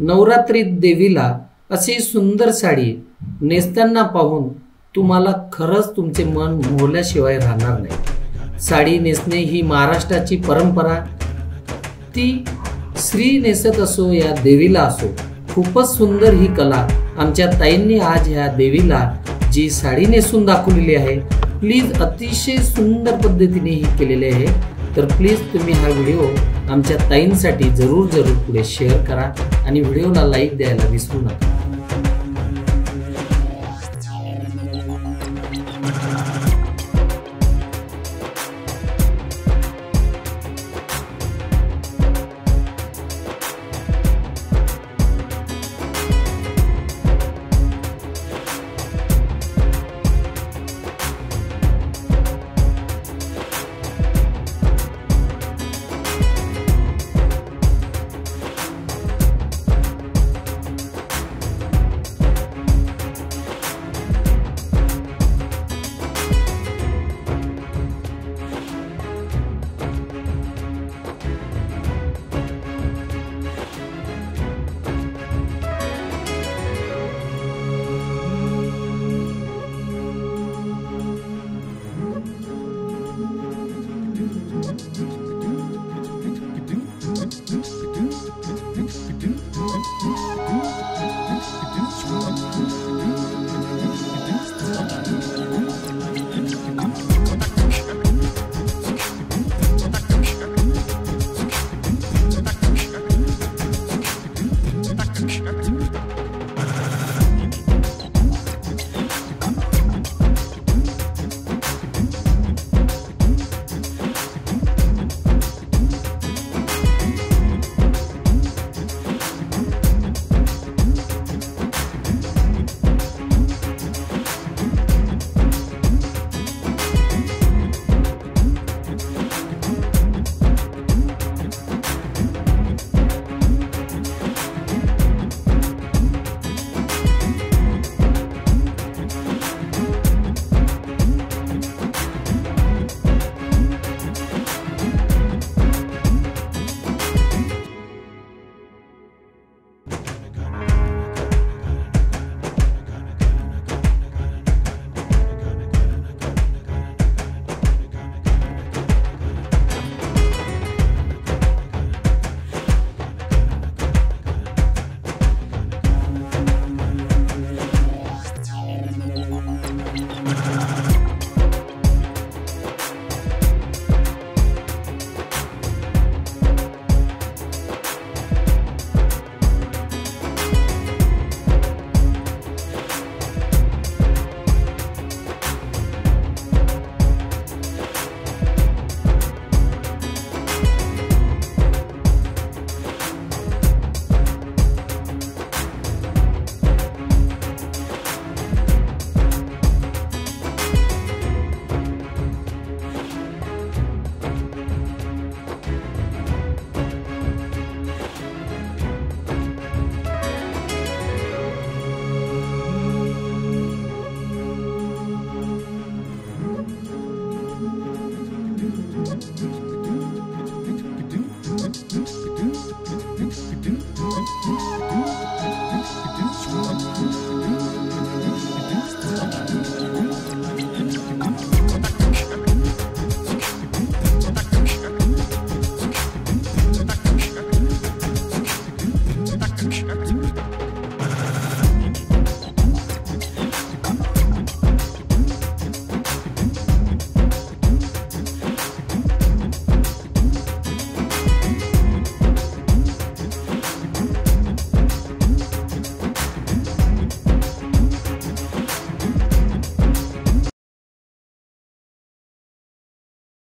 नवरात्रीत देवीला अशी सुंदर साडी नेसताना पाहून तुम्हाला खरंच तुमचे मन मोहल्याशिवाय राहणार नाही। साडी नेसणे ही महाराष्ट्राची परंपरा, ती श्री नेसत असो या देवीला असो, खूपच सुंदर ही कला आमच्या ताईंनी आज ह्या देवीला जी साडी नेसून दाखवलेली आहे, प्लीज अतिशय सुंदर पद्धतीने ही केलेली आहे। तर प्लीज तुम्ही हा व्हिडिओ आमच्या ताईंसाठी जरूर जरूर पुढे शेअर करा आणि व्हिडिओला लाईक द्यायला विसरू नका।